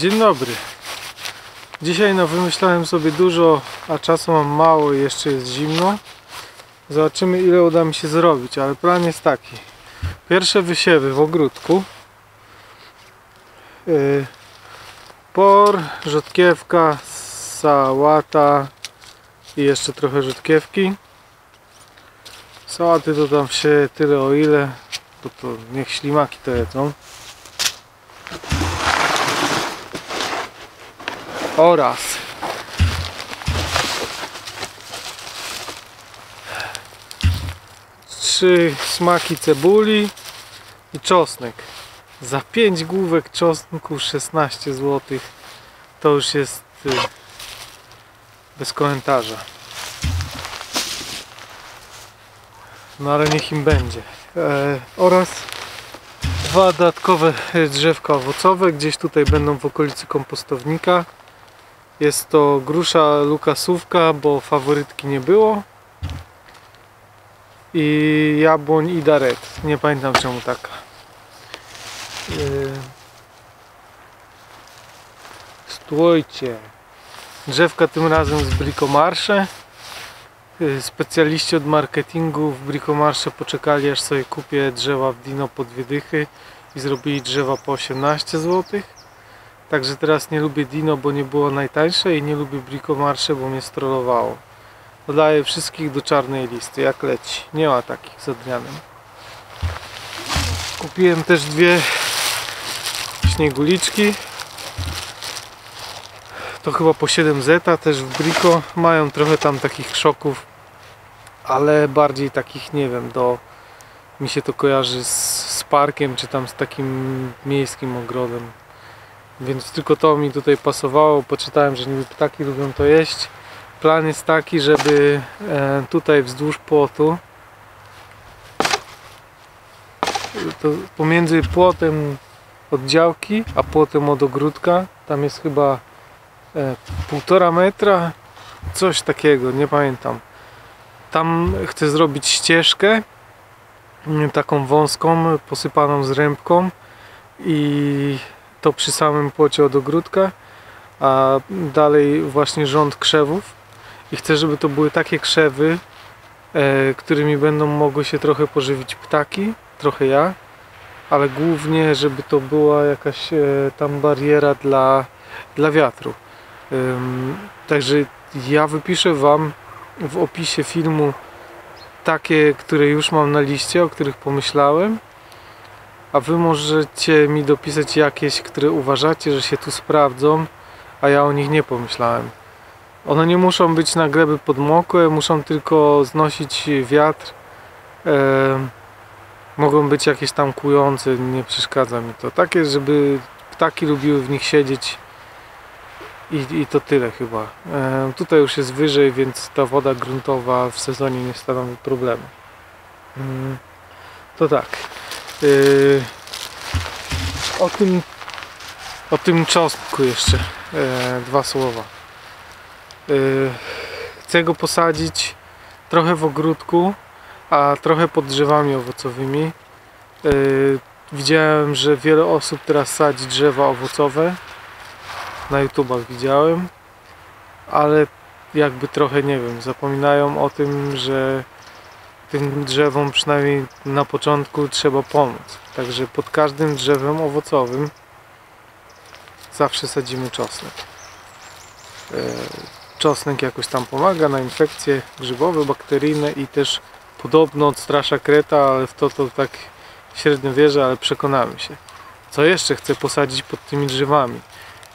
Dzień dobry. Dzisiaj wymyślałem sobie dużo, a czasu mam mało i jeszcze jest zimno. Zobaczymy, ile uda mi się zrobić, ale plan jest taki. Pierwsze wysiewy w ogródku. Por, rzodkiewka, sałata i jeszcze trochę rzodkiewki. Sałaty to tam się tyle o ile, bo to niech ślimaki to jedzą. Oraz trzy smaki cebuli i czosnek. Za 5 główek czosnku 16 zł. To już jest bez komentarza. No ale niech im będzie. Oraz dwa dodatkowe drzewka owocowe. Gdzieś tutaj będą w okolicy kompostownika. Jest to grusza lukasówka, bo faworytki nie było. I jabłoń i daret. Nie pamiętam czemu taka. Stójcie. Drzewka tym razem z Bricomarché. Specjaliści od marketingu w Bricomarché poczekali, aż sobie kupię drzewa w Dino po 2 dychy i zrobili drzewa po 18 zł. Także teraz nie lubię Dino, bo nie było najtańsze i nie lubię Bricomarché, bo mnie strollowało. Dodaję wszystkich do czarnej listy, jak leci. Nie ma takich z odmianem. Kupiłem też 2 śnieguliczki. To chyba po 7 zeta, też w Brico. Mają trochę tam takich szoków, ale bardziej takich, nie wiem, mi się to kojarzy z parkiem, czy tam z takim miejskim ogrodem. Więc tylko to mi tutaj pasowało. Poczytałem, że niby ptaki lubią to jeść. Plan jest taki, żeby tutaj wzdłuż płotu, to pomiędzy płotem od działki a płotem od ogródka, tam jest chyba 1,5 metra, coś takiego, nie pamiętam. Tam chcę zrobić ścieżkę taką wąską, posypaną zrębką i to przy samym płocie od ogródka, a dalej właśnie rząd krzewów. I chcę, żeby to były takie krzewy, którymi będą mogły się trochę pożywić ptaki, trochę ja, ale głównie, żeby to była jakaś tam bariera dla wiatru. Także ja wypiszę Wam w opisie filmu takie, które już mam na liście, o których pomyślałem, a Wy możecie mi dopisać jakieś, które uważacie, że się tu sprawdzą, a ja o nich nie pomyślałem. One nie muszą być na gleby podmokłe, muszą tylko znosić wiatr. Mogą być jakieś tam kłujące, nie przeszkadza mi to. Takie, żeby ptaki lubiły w nich siedzieć i to tyle chyba. Tutaj już jest wyżej, więc ta woda gruntowa w sezonie nie stanowi problemu. To tak. O tym czosnku jeszcze 2 słowa. Chcę go posadzić trochę w ogródku, a trochę pod drzewami owocowymi. Widziałem, że wiele osób teraz sadzi drzewa owocowe. Na YouTubach widziałem, ale jakby trochę, nie wiem, zapominają o tym, że tym drzewom przynajmniej na początku trzeba pomóc. Także pod każdym drzewem owocowym zawsze sadzimy czosnek. Czosnek jakoś tam pomaga na infekcje grzybowe, bakteryjne i też podobno odstrasza kreta, ale w to tak średnio wierzę, ale przekonamy się. Co jeszcze chcę posadzić pod tymi drzewami?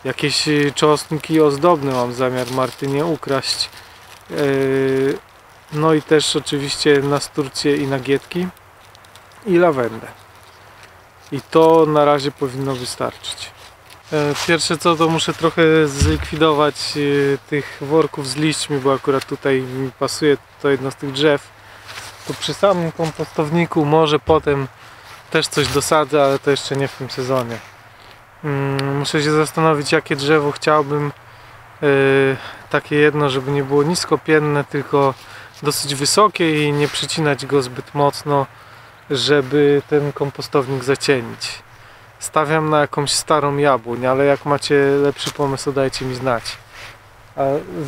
Jakieś czosnki ozdobne mam zamiar Martynie ukraść. No i też oczywiście nasturcje i nagietki i lawendę. I to na razie powinno wystarczyć. Pierwsze co, to muszę trochę zlikwidować tych worków z liśćmi, bo akurat tutaj mi pasuje to jedno z tych drzew. Tu przy samym kompostowniku może potem też coś dosadzę, ale to jeszcze nie w tym sezonie. Muszę się zastanowić, jakie drzewo chciałbym. Takie jedno, żeby nie było niskopienne, tylko dosyć wysokie i nie przycinać go zbyt mocno, żeby ten kompostownik zacienić. stawiam na jakąś starą jabłoń, ale jak macie lepszy pomysł, dajcie mi znać.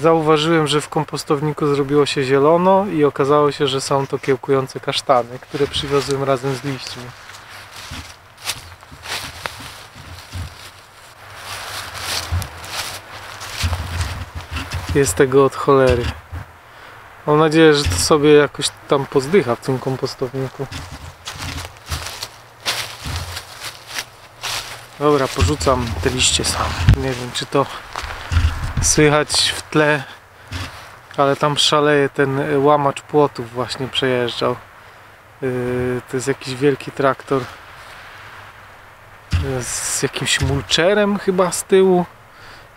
Zauważyłem, że w kompostowniku zrobiło się zielono i okazało się, że są to kiełkujące kasztany, które przywiozłem razem z liśćmi. Jest tego od cholery. Mam nadzieję, że to sobie jakoś tam pozdycha w tym kompostowniku. Dobra, porzucam te liście sam. Nie wiem, czy to słychać w tle, ale tam szaleje ten łamacz płotów, właśnie przejeżdżał. To jest jakiś wielki traktor z jakimś mulczerem chyba z tyłu.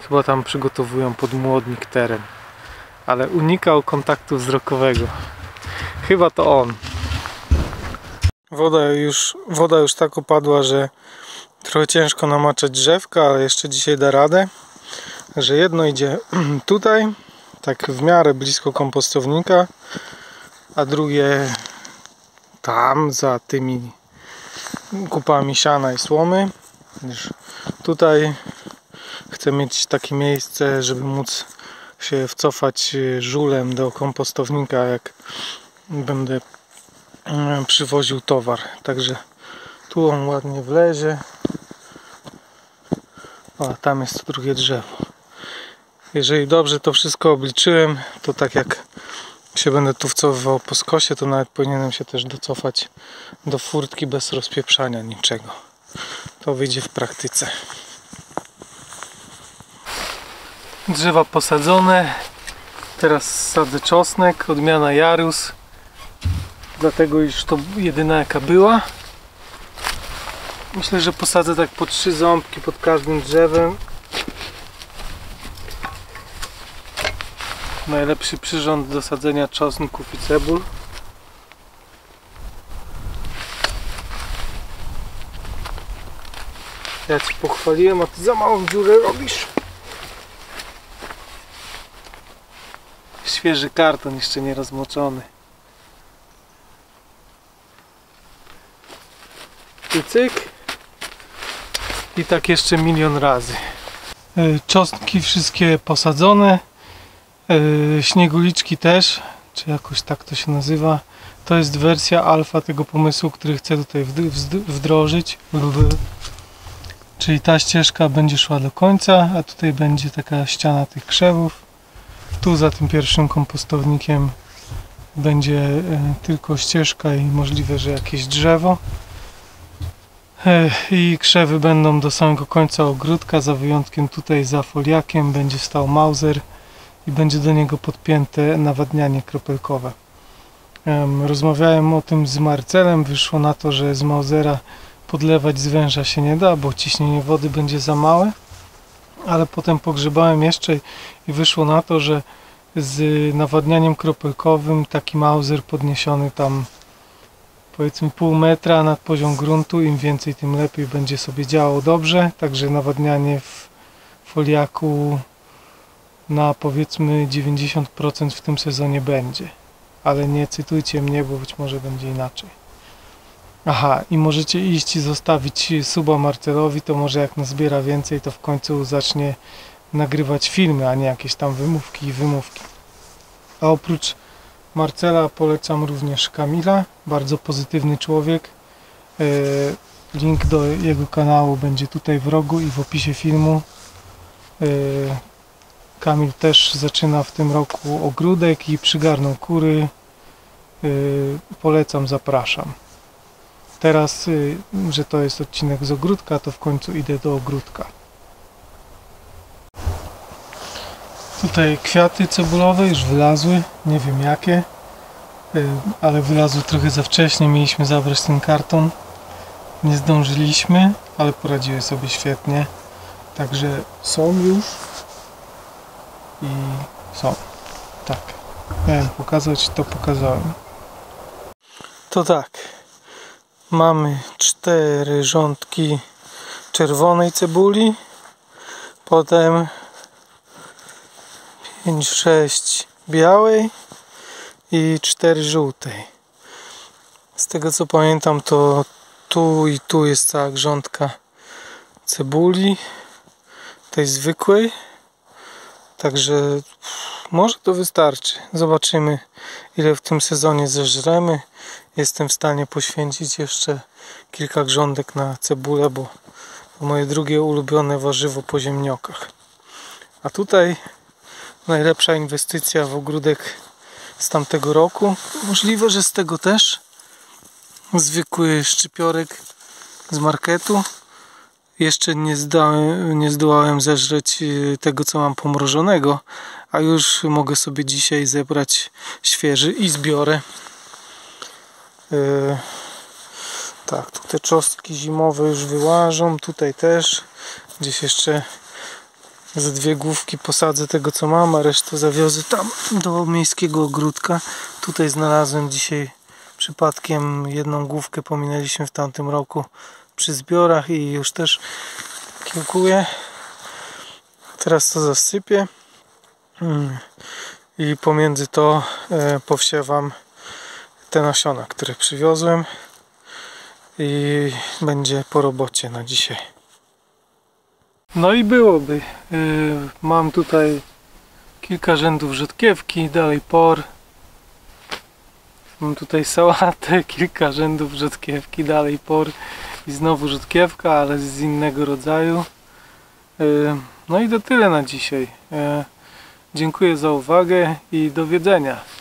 Chyba tam przygotowują pod młodnik teren. Ale unikał kontaktu wzrokowego. Chyba to on. Woda już tak opadła, że trochę ciężko namaczać drzewka, ale jeszcze dzisiaj da radę. Że jedno idzie tutaj, tak w miarę blisko kompostownika, a drugie tam za tymi kupami siana i słomy. Tutaj chcę mieć takie miejsce, żeby móc się wcofać żulem do kompostownika, jak będę przywoził towar. Także tu on ładnie wlezie. O, tam jest to drugie drzewo. Jeżeli dobrze to wszystko obliczyłem, to tak jak się będę tu wcofywał po skosie, to nawet powinienem się też docofać do furtki bez rozpieprzania niczego. To wyjdzie w praktyce. Drzewa posadzone, teraz sadzę czosnek, odmiana Jarus, dlatego iż to jedyna jaka była. Myślę, że posadzę tak po 3 ząbki pod każdym drzewem. Najlepszy przyrząd do sadzenia czosnków i cebul. Ja ci pochwaliłem, a ty za małą dziurę robisz. Świeży karton, jeszcze nie rozmoczony. I cyk. I tak jeszcze milion razy. Czosnki wszystkie posadzone. Śnieguliczki też, czy jakoś tak to się nazywa. To jest wersja alfa tego pomysłu, który chcę tutaj wdrożyć. Czyli ta ścieżka będzie szła do końca, a tutaj będzie taka ściana tych krzewów. Tu za tym pierwszym kompostownikiem będzie tylko ścieżka i możliwe, że jakieś drzewo. I krzewy będą do samego końca ogródka, za wyjątkiem tutaj za foliakiem będzie stał Mauser i będzie do niego podpięte nawadnianie kropelkowe. Rozmawiałem o tym z Marcelem, wyszło na to, że z Mausera podlewać z węża się nie da, bo ciśnienie wody będzie za małe. Ale potem pogrzebałem jeszcze i wyszło na to, że z nawadnianiem kropelkowym taki Mauser podniesiony tam powiedzmy pół metra nad poziom gruntu, im więcej tym lepiej będzie sobie działał dobrze, także nawadnianie w foliaku na powiedzmy 90% w tym sezonie będzie, ale nie cytujcie mnie, bo być może będzie inaczej. Aha, i możecie iść i zostawić suba Marcelowi, to może jak nazbiera więcej, to w końcu zacznie nagrywać filmy, a nie jakieś tam wymówki i wymówki. A oprócz Marcela polecam również Kamila, bardzo pozytywny człowiek. Link do jego kanału będzie tutaj w rogu i w opisie filmu. Kamil też zaczyna w tym roku ogródek i przygarnął kury. Polecam, zapraszam. Teraz, że to jest odcinek z ogródka, to w końcu idę do ogródka. Tutaj kwiaty cebulowe już wylazły, nie wiem jakie, ale wylazły trochę za wcześnie, mieliśmy zabrać ten karton. Nie zdążyliśmy, ale poradziły sobie świetnie. Także są już i są. Tak, miałem pokazać, to pokazałem. To tak. Mamy 4 rządki czerwonej cebuli, potem 5-6 białej i 4 żółtej. Z tego co pamiętam, to tu i tu jest cała grządka cebuli, tej zwykłej. Także może to wystarczy. Zobaczymy, ile w tym sezonie zeżremy. Jestem w stanie poświęcić jeszcze kilka grządek na cebulę, bo to moje drugie ulubione warzywo po ziemniokach. A tutaj najlepsza inwestycja w ogródek z tamtego roku. Możliwe, że z tego też. Zwykły szczypiorek z marketu. Jeszcze nie zdołałem zeżreć tego, co mam pomrożonego, a już mogę sobie dzisiaj zebrać świeży i zbiorę. Tak, tu te czosnki zimowe już wyłażą, tutaj też. Gdzieś jeszcze ze dwie główki posadzę tego, co mam, a resztę zawiozę tam do miejskiego ogródka. Tutaj znalazłem dzisiaj przypadkiem jedną główkę, pominęliśmy w tamtym roku przy zbiorach i już też kiełkuję. Teraz to zasypię i pomiędzy to powsiewam te nasiona, które przywiozłem, i będzie po robocie na dzisiaj. No i byłoby. Mam tutaj kilka rzędów rzodkiewki, dalej por. Mam tutaj sałatę, kilka rzędów rzodkiewki, dalej por i znowu rzodkiewka, ale z innego rodzaju. No i to tyle na dzisiaj. Dziękuję za uwagę i do widzenia.